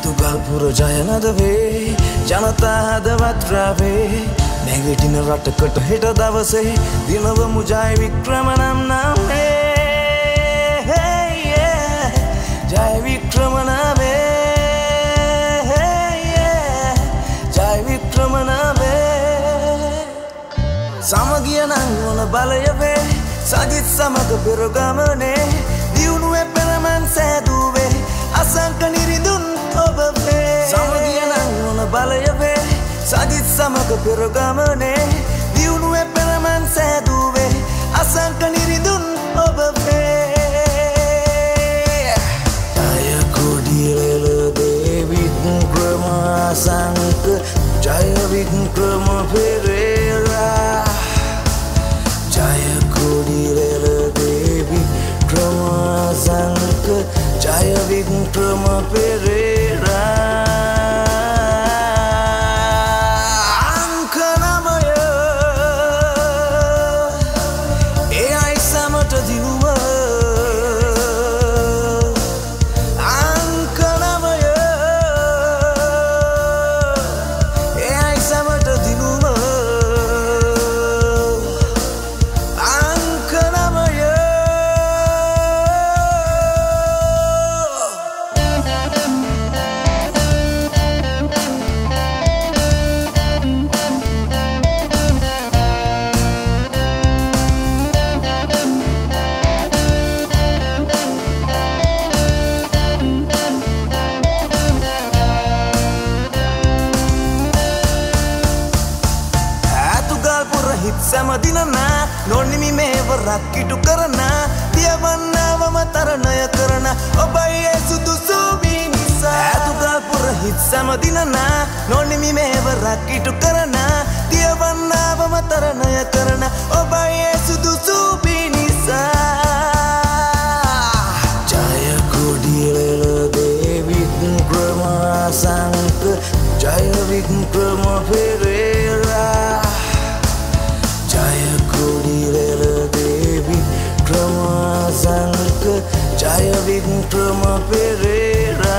Atu galpuro jayana dave, janata hadavat rave. Negative rattakat heta davase, dinava mujay Vikramanam naame. Jay Vikramaname, Jay Vikramaname. Samagiya nangona balayave, sajit samag birogamane. Diunwe peraman seduve, asanka niridun. Balayave, sajit samak pirogamane, diunwe peraman seduve, asanka niridun obave. Jayaku dilele devi Vikrama Asanka Jayawickrama Perera. Jayaku dilele devi Vikrama Asanka Jayawickrama Perera. समदिनना नोनिमी में वराकिटु करना दियावन्ना वमतरणय करना ओबाये सुदुसुबी निसा तुगा पुरहित समदिनना नोनिमी में वराकिटु करना दियावन्ना वमतरणय करना ओबाये सुदुसुबी निसा. Jayaku dilele Vikrama Asanka Jayawickrama Perera. Asanka Jayawickrama Perera.